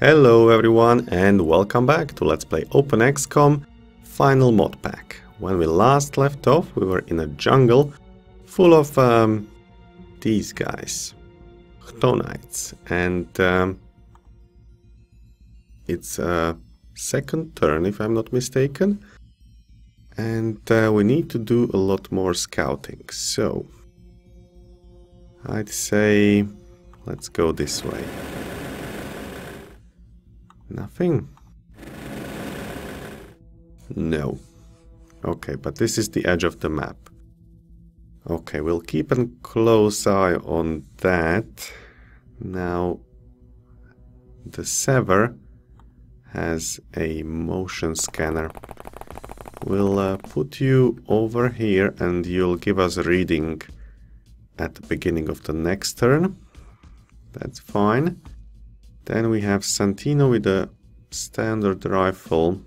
Hello everyone and welcome back to Let's Play Open XCOM Final Mod Pack. When we last left off, we were in a jungle full of these guys, Chtonites, and it's a second turn if I'm not mistaken, and we need to do a lot more scouting, so I'd say let's go this way. Nothing? No. Okay, but this is the edge of the map. Okay, we'll keep a close eye on that. Now, the Sever has a motion scanner. We'll put you over here and you'll give us a reading at the beginning of the next turn. That's fine. Then we have Santino with a standard rifle,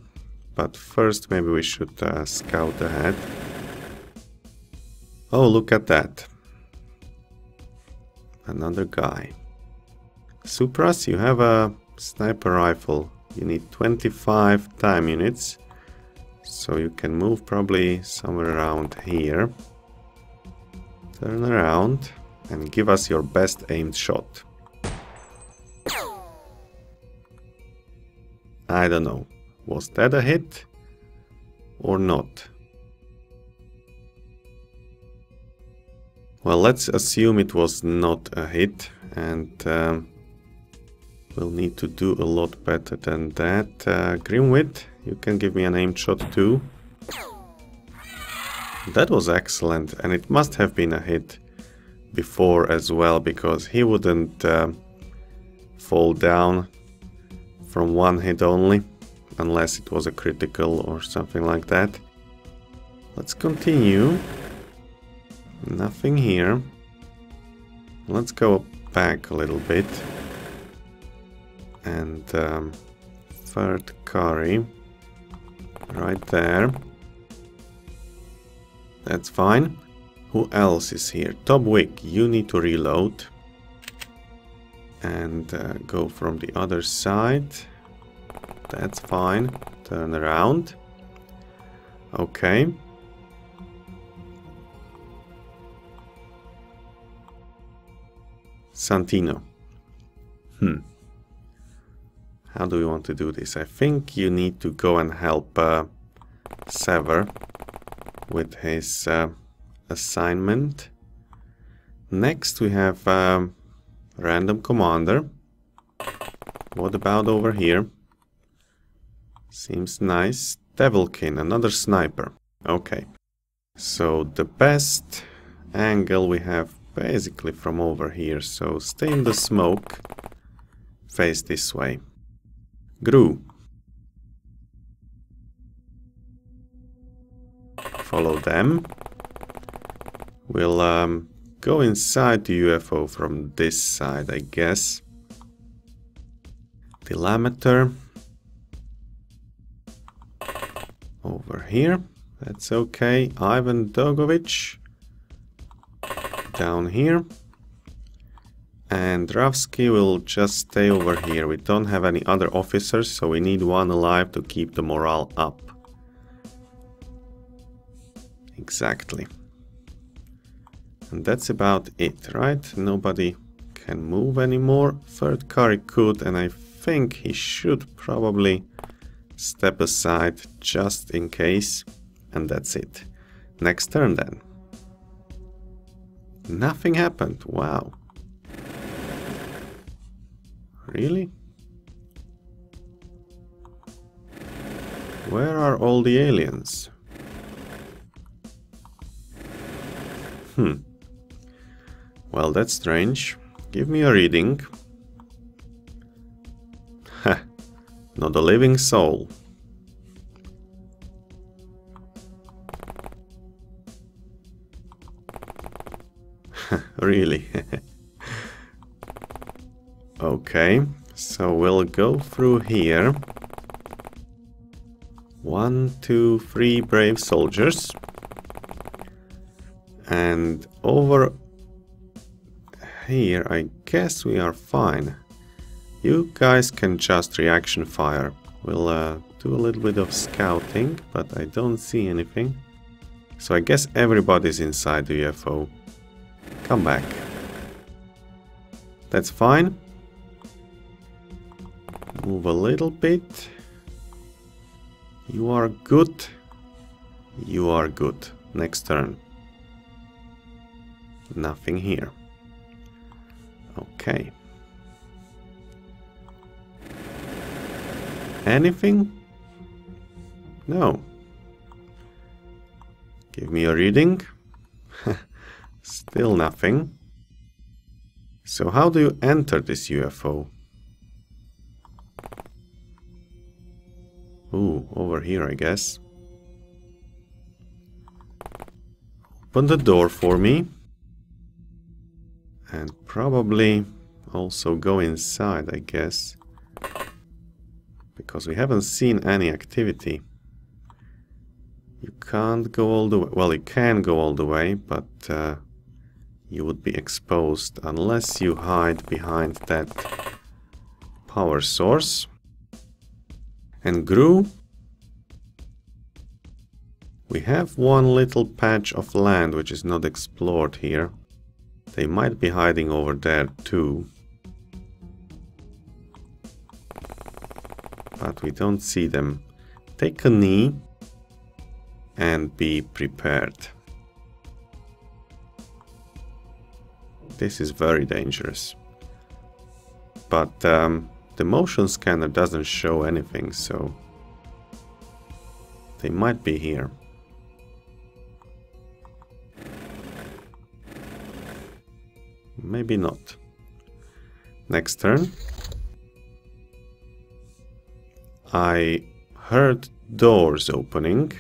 but first maybe we should scout ahead. Oh, look at that. Another guy. Supras, you have a sniper rifle. You need 25 time units, so you can move probably somewhere around here. Turn around and give us your best aimed shot. I don't know, was that a hit or not? Well, let's assume it was not a hit, and we'll need to do a lot better than that. Grimwit, you can give me an aimed shot too. That was excellent, and it must have been a hit before as well, because he wouldn't fall down from one hit only, unless it was a critical or something like that. Let's continue. Nothing here. Let's go back a little bit. And third carry, right there. That's fine. Who else is here? Tobwick, you need to reload and go from the other side. That's fine. Turn around. Okay. Santino. How do we want to do this? I think you need to go and help Sever with his assignment. Next we have Random Commander. What about over here? Seems nice. Devilkin, another sniper. Okay. So the best angle we have basically from over here. So stay in the smoke. Face this way. Gru. Follow them. We'll go inside the UFO from this side, I guess. Telemeter. Over here. That's okay. Ivan Dogovic. Down here. And Dravsky will just stay over here. We don't have any other officers, so we need one alive to keep the morale up. Exactly. And that's about it, right? Nobody can move anymore. Third carry could, and I think he should probably step aside just in case. And that's it. Next turn then. Nothing happened. Wow. Really? Where are all the aliens? Well, that's strange. Give me a reading. Ha! Not a living soul. Really? Okay, so we'll go through here. 1, 2, 3 brave soldiers. And over here, I guess we are fine. You guys can just reaction fire. We'll do a little bit of scouting, but I don't see anything. So I guess everybody's inside the UFO. Come back. That's fine. Move a little bit. You are good. You are good. Next turn. Nothing here. Okay. Anything? No. Give me a reading. Still nothing. So how do you enter this UFO? Ooh, over here, I guess. Open the door for me. And probably also go inside, I guess. Because we haven't seen any activity. You can't go all the way. Well, you can go all the way, but you would be exposed unless you hide behind that power source. And Gru, we have one little patch of land which is not explored here. They might be hiding over there too. But we don't see them. Take a knee and be prepared. This is very dangerous. But the motion scanner doesn't show anything, so they might be here. Maybe not. Next turn. I heard doors opening.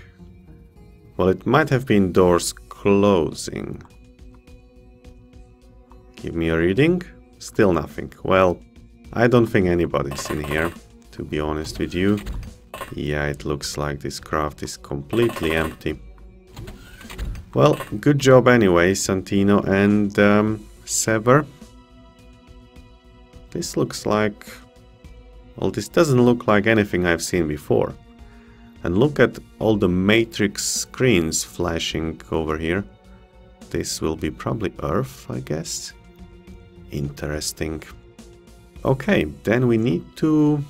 Well, it might have been doors closing. Give me a reading. Still nothing. Well, I don't think anybody's in here, to be honest with you. Yeah, it looks like this craft is completely empty. Well, good job anyway, Santino and Sever. This looks like... well, this doesn't look like anything I've seen before. And look at all the matrix screens flashing over here. This will be probably Earth, I guess. Interesting. Okay, then we need to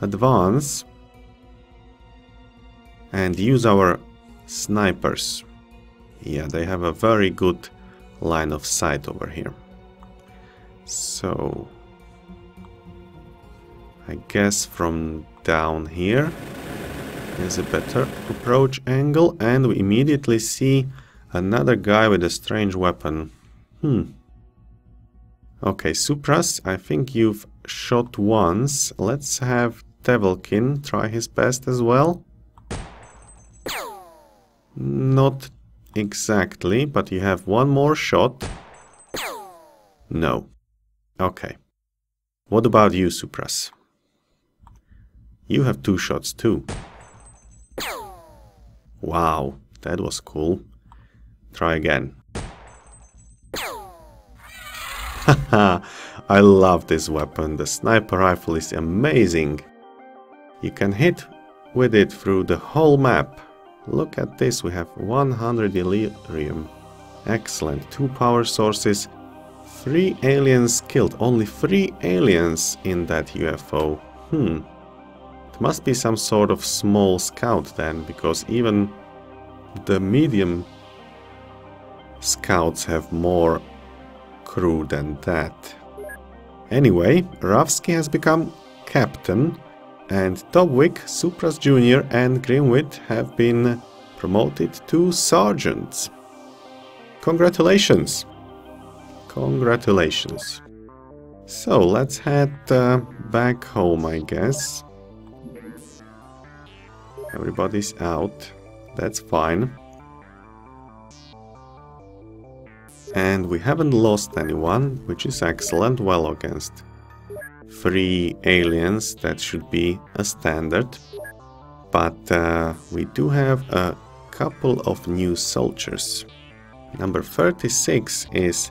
advance and use our snipers. Yeah, they have a very good line of sight over here. So I guess from down here is a better approach angle, and we immediately see another guy with a strange weapon. Okay, Supras, I think you've shot once. Let's have Devilkin try his best as well. Not exactly, but you have one more shot. No. Okay. What about you, Supras? You have two shots too. Wow, that was cool. Try again. Haha, I love this weapon. The sniper rifle is amazing. You can hit with it through the whole map. Look at this, we have 100 Illyrium. Excellent, 2 power sources, 3 aliens killed. Only 3 aliens in that UFO. It must be some sort of small scout then, because even the medium scouts have more crew than that. Anyway, Ravsky has become captain, and Topwick, Supras Jr. and Grimwit have been promoted to sergeants. Congratulations! Congratulations. So let's head back home, I guess. Everybody's out. That's fine. And we haven't lost anyone, which is excellent. Well, against 3 aliens, that should be a standard. But we do have a couple of new soldiers. Number 36 is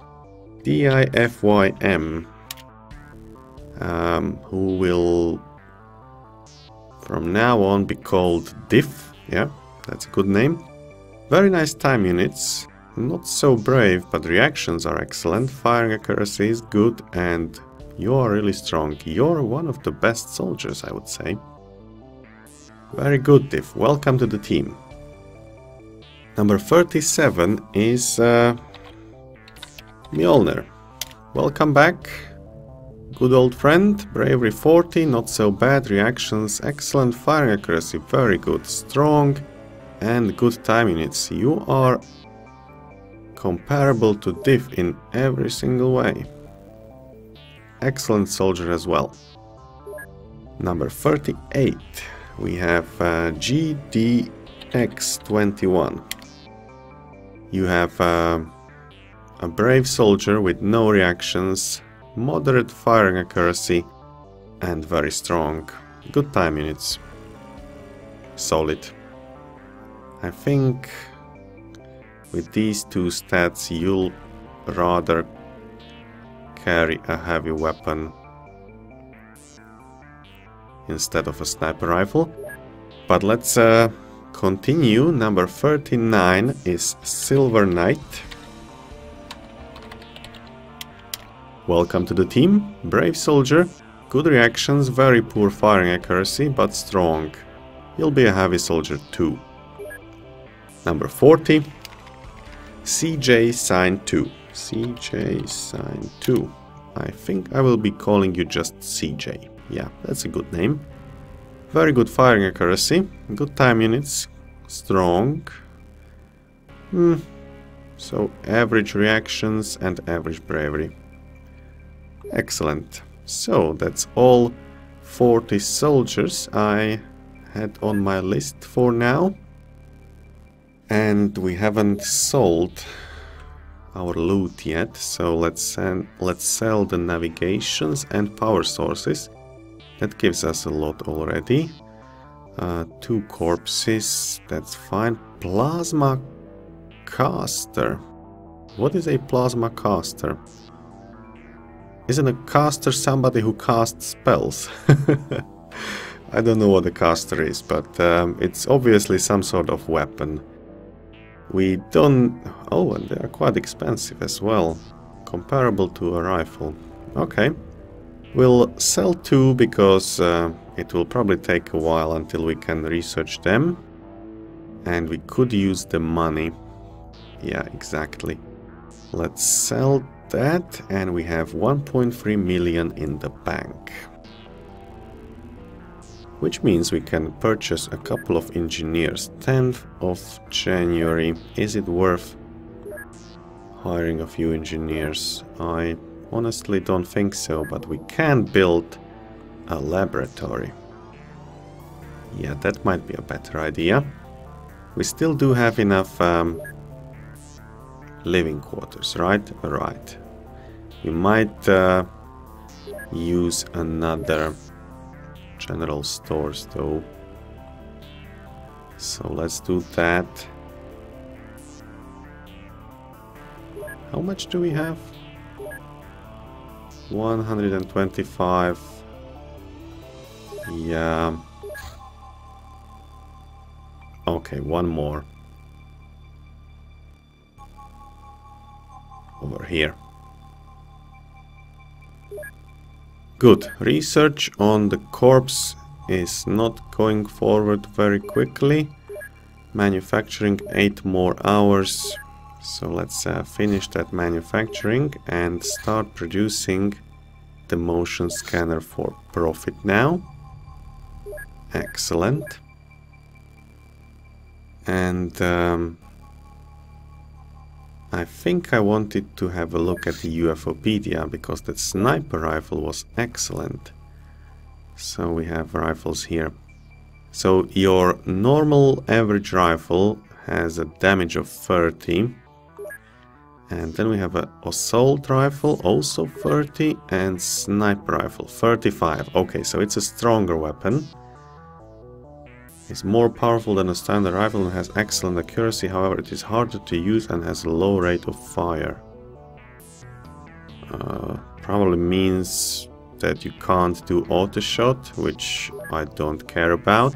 DIFYM. who will from now on be called Diff. Yeah, that's a good name. Very nice time units. Not so brave, but reactions are excellent. Firing accuracy is good, and you are really strong. You're one of the best soldiers, I would say. Very good, Diff. Welcome to the team. Number 37 is Mjolnir. Welcome back. Good old friend. Bravery 40, not so bad. Reactions, excellent. Firing accuracy, very good. Strong and good time units. You are comparable to Div in every single way. Excellent soldier as well. Number 38, we have GDX21. You have a brave soldier with no reactions, moderate firing accuracy, and very strong. Good time units. Solid. I think with these two stats you'll rather carry a heavy weapon instead of a sniper rifle. But let's continue. Number 39 is Silver Knight. Welcome to the team. Brave soldier, good reactions, very poor firing accuracy, but strong. You'll be a heavy soldier too. Number 40. CJ Sign 2. CJ Sign 2. I think I will be calling you just CJ. Yeah, that's a good name. Very good firing accuracy, good time units, strong. So average reactions and average bravery. Excellent. So that's all 40 soldiers I had on my list for now. And we haven't sold our loot yet, so let's sell the navigations and power sources. That gives us a lot already. 2 corpses, that's fine. Plasma caster. What is a plasma caster? Isn't a caster somebody who casts spells? I don't know what a caster is, but it's obviously some sort of weapon. We don't... Oh, and they are quite expensive as well. Comparable to a rifle. Okay. We'll sell 2 because it will probably take a while until we can research them. And we could use the money. Yeah, exactly. Let's sell that, and we have 1.3 million in the bank. Which means we can purchase a couple of engineers. 10th of January. Is it worth hiring a few engineers? I honestly don't think so, but we can build a laboratory. Yeah, that might be a better idea. We still do have enough living quarters, right? Right. We might use another general stores though, so let's do that. How much do we have? 125. Yeah, okay, one more over here. Good. Research on the corpse is not going forward very quickly. Manufacturing 8 more hours. So let's finish that manufacturing and start producing the motion scanner for profit now. Excellent. And I think I wanted to have a look at the UFOpedia because that sniper rifle was excellent. So we have rifles here. So your normal average rifle has a damage of 30. And then we have an assault rifle, also 30, and sniper rifle, 35. Okay, so it's a stronger weapon. It's more powerful than a standard rifle and has excellent accuracy, however it is harder to use and has a low rate of fire. Probably means that you can't do auto shot, which I don't care about.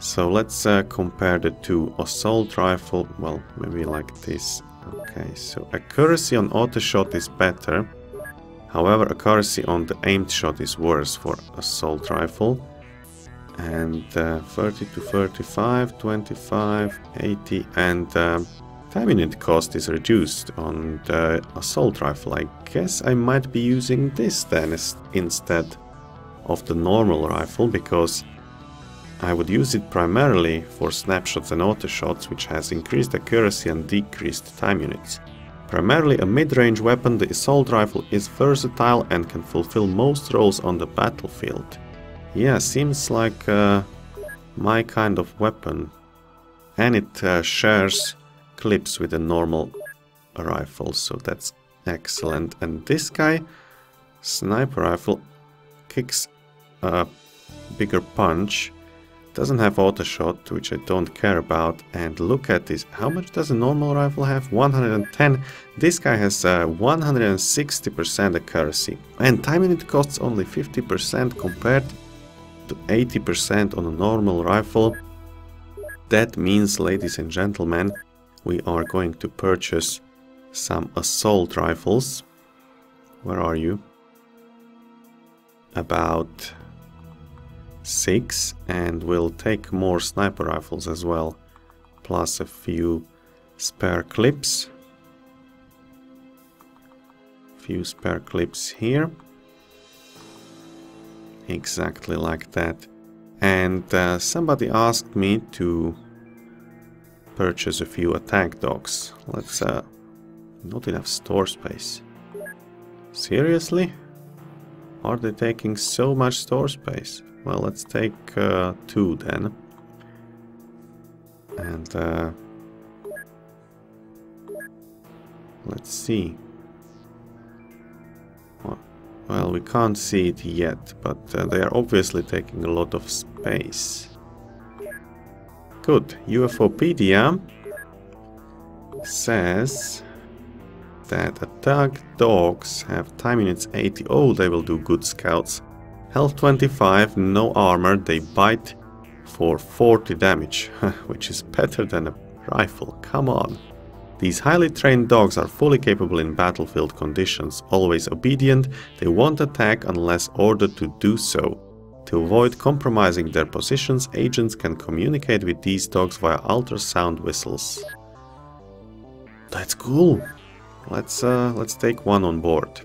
So let's compare the two. Assault rifle, well, maybe like this. Okay, so accuracy on auto shot is better. However, accuracy on the aimed shot is worse for assault rifle. And 30 to 35, 25, 80, and time unit cost is reduced on the assault rifle. I guess I might be using this then instead of the normal rifle, because I would use it primarily for snapshots and auto shots, which has increased accuracy and decreased time units. Primarily a mid-range weapon, the assault rifle is versatile and can fulfill most roles on the battlefield. Yeah, seems like my kind of weapon. And it shares clips with a normal rifle, so that's excellent. And this guy, sniper rifle, kicks a bigger punch. Doesn't have auto shot, which I don't care about. And look at this. How much does a normal rifle have? 110. This guy has 160% accuracy. And time unit costs only 50% compared to 80% on a normal rifle. That means, ladies and gentlemen, we are going to purchase some assault rifles. Where are you? About 6, and we'll take more sniper rifles as well, plus a few spare clips. Few spare clips here, exactly like that. And somebody asked me to purchase a few attack dogs. Let's not enough store space. Seriously? Are they taking so much store space? Well, let's take 2 then. And let's see. Well, we can't see it yet, but they are obviously taking a lot of space. Good. UFOpedia says that attack dogs have time units 80. Oh, they will do good scouts. Health 25, no armor, they bite for 40 damage, which is better than a rifle, come on. These highly trained dogs are fully capable in battlefield conditions, always obedient, they won't attack unless ordered to do so. To avoid compromising their positions, agents can communicate with these dogs via ultrasound whistles. That's cool. Let's take one on board.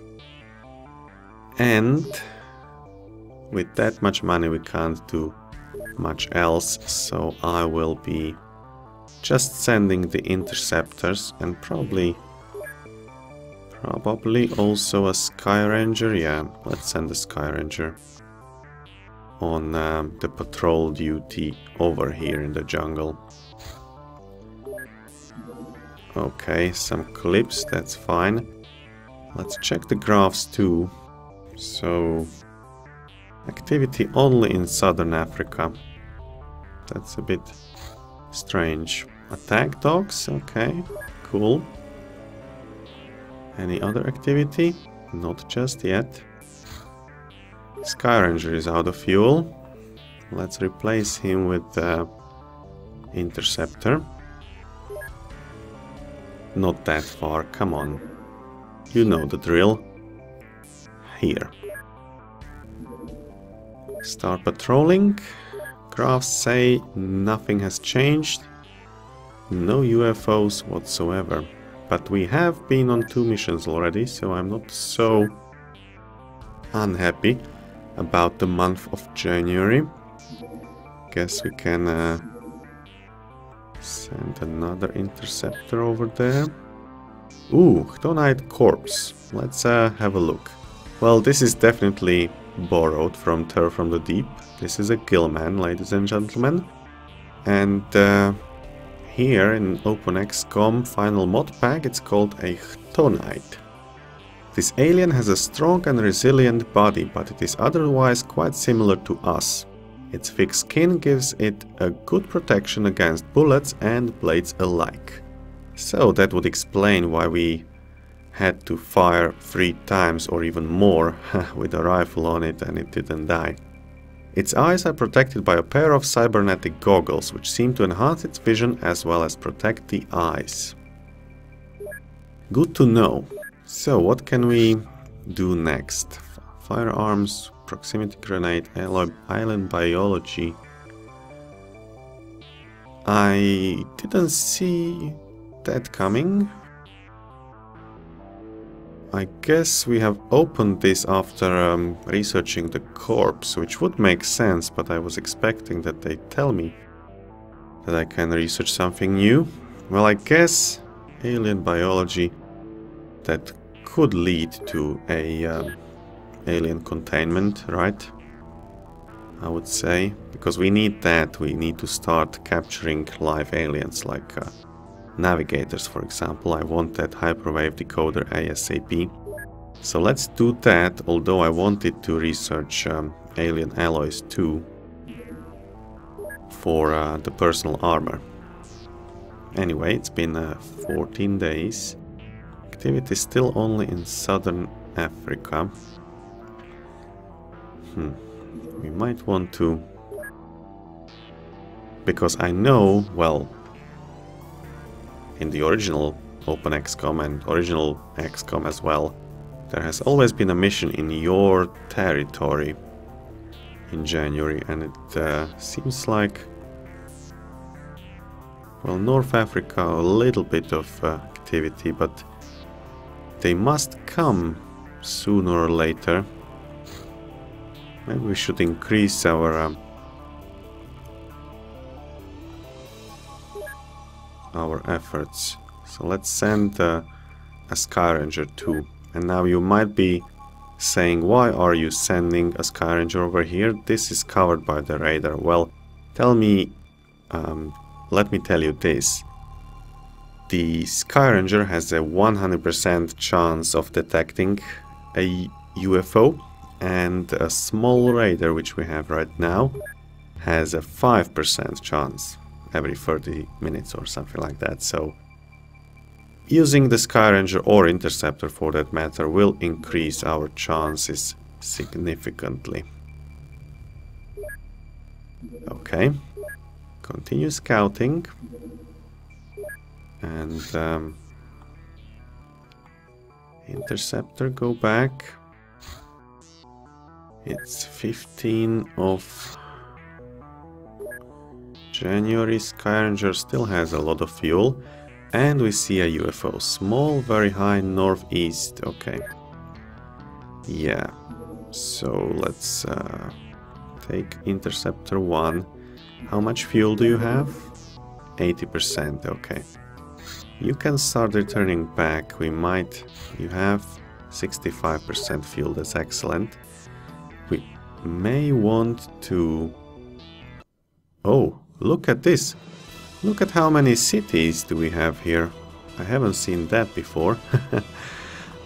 And with that much money we can't do much else, so I will be just sending the interceptors and probably also a Sky Ranger. Yeah, let's send a Sky Ranger on the patrol duty over here in the jungle. Okay, some clips, that's fine. Let's check the graphs too. So activity only in southern Africa. That's a bit strange. Attack dogs, okay, cool. Any other activity? Not just yet. Sky Ranger is out of fuel. Let's replace him with the interceptor. Not that far, come on. You know the drill. Here. Start patrolling. Graphs say nothing has changed. No UFOs whatsoever. But we have been on 2 missions already, so I'm not so unhappy about the month of January. Guess we can send another interceptor over there. Ooh, Chtonite corpse. Let's have a look. Well, this is definitely borrowed from Terror from the Deep. This is a Gillman, ladies and gentlemen. And here in OpenXCOM Final Mod Pack, it's called a Chtonite. This alien has a strong and resilient body, but it is otherwise quite similar to us. Its thick skin gives it a good protection against bullets and blades alike. So that would explain why we had to fire 3 times or even more with a rifle on it, and it didn't die. Its eyes are protected by a pair of cybernetic goggles, which seem to enhance its vision as well as protect the eyes. Good to know. So what can we do next? Firearms, proximity grenade, island biology. I didn't see that coming. I guess we have opened this after researching the corpse, which would make sense, but I was expecting that they tell me that I can research something new. Well, I guess alien biology, that could lead to a alien containment, right? I would say, because we need that. We need to start capturing live aliens like navigators, for example. I want that hyperwave decoder ASAP. So let's do that, although I wanted to research alien alloys too for the personal armor. Anyway, it's been 14 days. Activity is still only in southern Africa. We might want to... because I know, well, in the original Open XCOM and original XCOM as well, there has always been a mission in your territory in January, and it seems like, well, North Africa, a little bit of activity, but they must come sooner or later. Maybe we should increase our efforts. So let's send a Sky Ranger too. And now you might be saying, why are you sending a Sky Ranger over here? This is covered by the radar. Well, tell me, let me tell you this. The Sky Ranger has a 100% chance of detecting a UFO, and a small radar, which we have right now, has a 5% chance every 30 minutes or something like that. So using the Sky Ranger or Interceptor for that matter will increase our chances significantly. Okay, continue scouting, and Interceptor, go back. It's 15th of January. Sky Ranger still has a lot of fuel, and we see a UFO. Small, very high, northeast. Okay. Yeah. So let's take Interceptor 1. How much fuel do you have? 80%. Okay. You can start returning back. We might... you have 65% fuel. That's excellent. We may want to... oh, look at this! Look at how many cities do we have here. I haven't seen that before.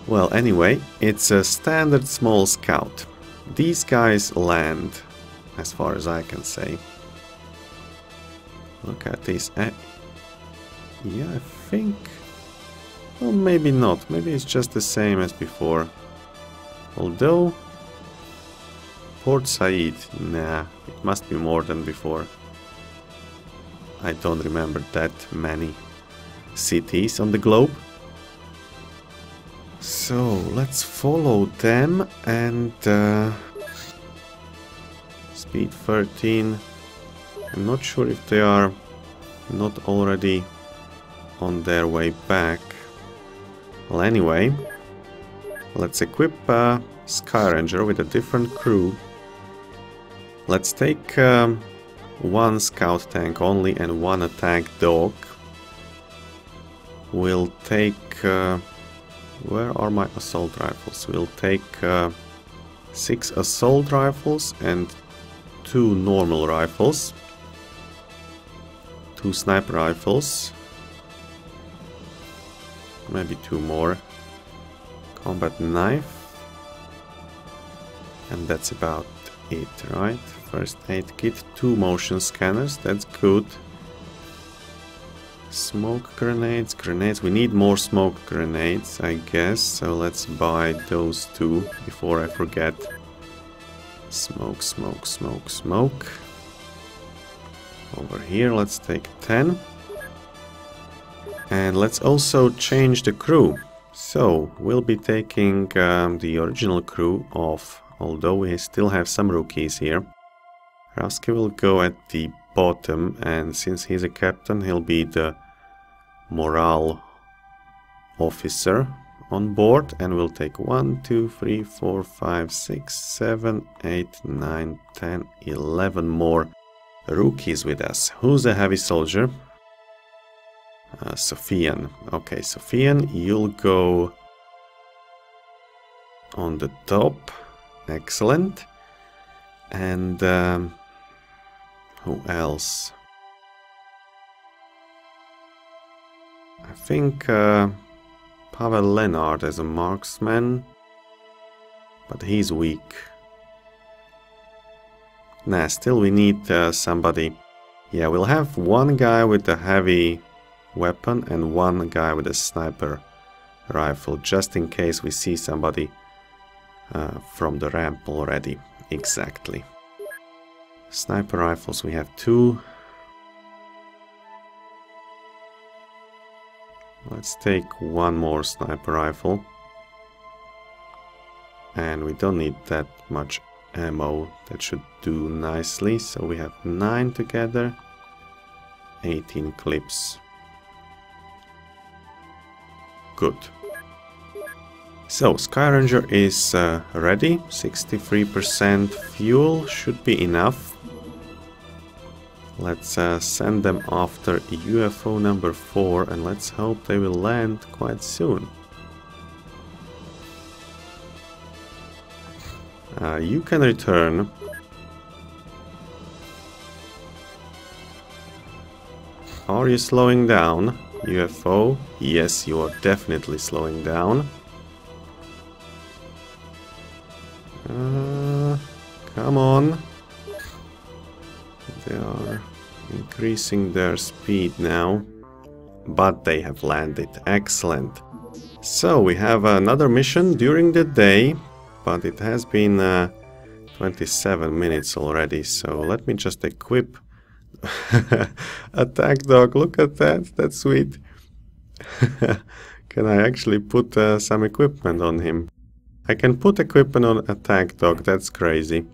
Well, anyway, it's a standard small scout. These guys land, as far as I can say. Look at this. Yeah, I think... well, maybe not. Maybe it's just the same as before. Although... Port Said, nah, it must be more than before. I don't remember that many cities on the globe. So let's follow them, and speed 13. I'm not sure if they are not already on their way back. Well, anyway, let's equip Sky Ranger with a different crew. Let's take one scout tank only and one attack dog. We'll take... where are my assault rifles? We'll take 6 assault rifles and 2 normal rifles. 2 sniper rifles. Maybe 2 more. Combat knife. And that's about it, right? First aid kit, 2 motion scanners, that's good. Smoke grenades, we need more smoke grenades, I guess, so let's buy those two before I forget. Smoke. Over here, let's take 10. And let's also change the crew. So, we'll be taking the original crew off, although we still have some rookies here. Rasky will go at the bottom, and since he's a captain, he'll be the morale officer on board, and we'll take 1, 2, 3, 4, 5, 6, 7, 8, 9, 10, 11 more rookies with us. Who's a heavy soldier? Sophian. Okay, Sophian, you'll go on the top. Excellent. And who else? I think Pavel Lenard as a marksman, but he's weak. Nah, still we need somebody. Yeah, we'll have one guy with a heavy weapon and one guy with a sniper rifle, just in case we see somebody from the ramp already. Exactly. Sniper rifles, we have two. Let's take one more sniper rifle. And we don't need that much ammo. That should do nicely. So we have 9 together. 18 clips. Good. So, Sky Ranger is ready. 63% fuel should be enough. Let's send them after UFO number 4 and let's hope they will land quite soon. You can return. Are you slowing down, UFO? Yes, you are definitely slowing down. Come on. They are increasing their speed now. But they have landed. Excellent. So, we have another mission during the day. But it has been 27 minutes already. So, let me just equip Attack Dog. Look at that. That's sweet. Can I actually put some equipment on him? I can put equipment on Attack Dog, that's crazy.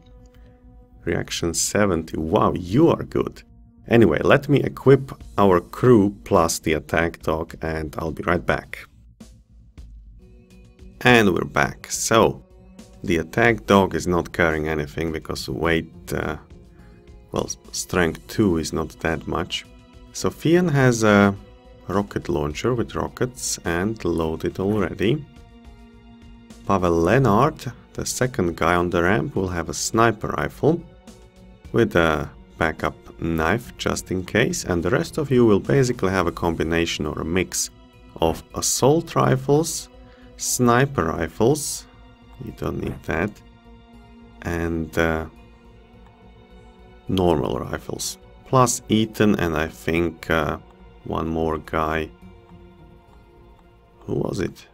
Reaction 70, wow, you are good. Anyway, let me equip our crew plus the Attack Dog and I'll be right back. And we're back. So, the Attack Dog is not carrying anything because weight, well, strength 2 is not that much. Sophian has a rocket launcher with rockets and loaded already. Pavel Lenard, the second guy on the ramp, will have a sniper rifle with a backup knife just in case, and the rest of you will basically have a combination or a mix of assault rifles, sniper rifles, you don't need that, and normal rifles, plus Ethan and I think one more guy. Who was it?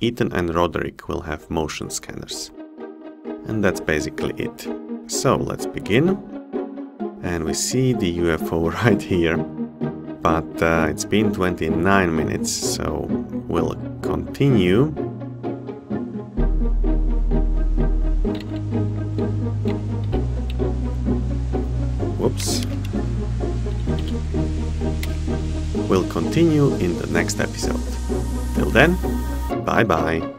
Ethan and Roderick will have motion scanners. And that's basically it. So, let's begin. And we see the UFO right here. But it's been 29 minutes, so we'll continue. Whoops. We'll continue in the next episode. Till then, bye-bye.